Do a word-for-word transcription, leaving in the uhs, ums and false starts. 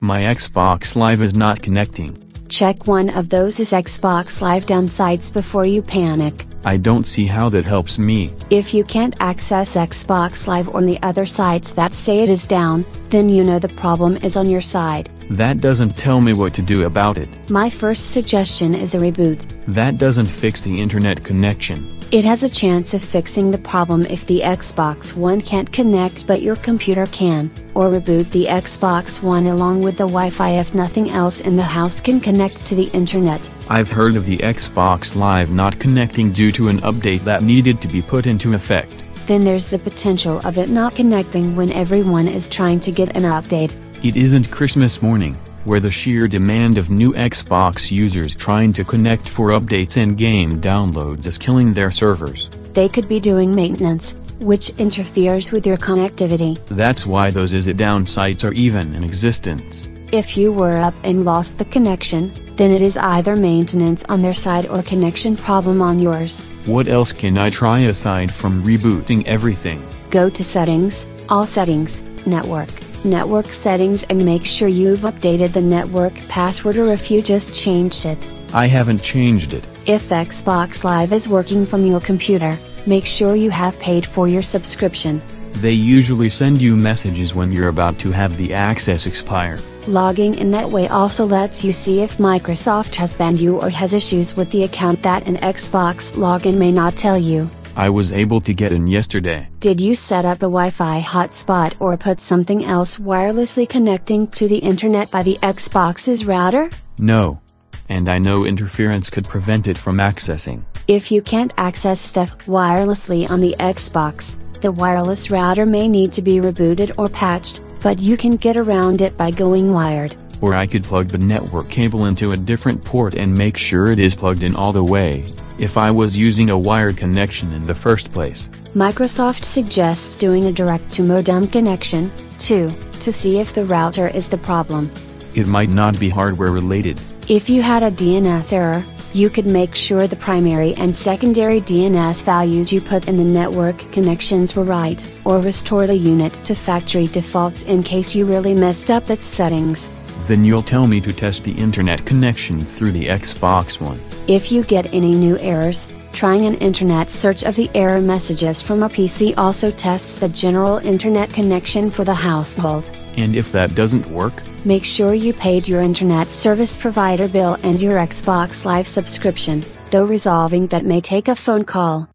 My Xbox Live is not connecting. Check one of those is Xbox Live downsides before you panic. I don't see how that helps me. If you can't access Xbox Live on the other sites that say it is down, then you know the problem is on your side. That doesn't tell me what to do about it. My first suggestion is a reboot. That doesn't fix the internet connection. It has a chance of fixing the problem if the Xbox One can't connect but your computer can, or reboot the Xbox One along with the Wi-Fi if nothing else in the house can connect to the internet. I've heard of the Xbox Live not connecting due to an update that needed to be put into effect. Then there's the potential of it not connecting when everyone is trying to get an update. It isn't Christmas morning, where the sheer demand of new Xbox users trying to connect for updates and game downloads is killing their servers. They could be doing maintenance, which interferes with your connectivity. That's why those is it down sites are even in existence. If you were up and lost the connection, then it is either maintenance on their side or connection problem on yours. What else can I try aside from rebooting everything? Go to Settings, All Settings, Network. Network settings and make sure you've updated the network password or if you just changed it. I haven't changed it. If Xbox Live is working from your computer, make sure you have paid for your subscription. They usually send you messages when you're about to have the access expire. Logging in that way also lets you see if Microsoft has banned you or has issues with the account that an Xbox login may not tell you. I was able to get in yesterday. Did you set up a Wi-Fi hotspot or put something else wirelessly connecting to the internet by the Xbox's router? No. And I know interference could prevent it from accessing. If you can't access stuff wirelessly on the Xbox, the wireless router may need to be rebooted or patched, but you can get around it by going wired. Or I could plug the network cable into a different port and make sure it is plugged in all the way, if I was using a wired connection in the first place. Microsoft suggests doing a direct-to-modem connection, too, to see if the router is the problem. It might not be hardware-related. If you had a D N S error, you could make sure the primary and secondary D N S values you put in the network connections were right, or restore the unit to factory defaults in case you really messed up its settings. Then you'll tell me to test the internet connection through the Xbox One. If you get any new errors, trying an internet search of the error messages from a P C also tests the general internet connection for the household. And if that doesn't work? Make sure you paid your internet service provider bill and your Xbox Live subscription, though resolving that may take a phone call.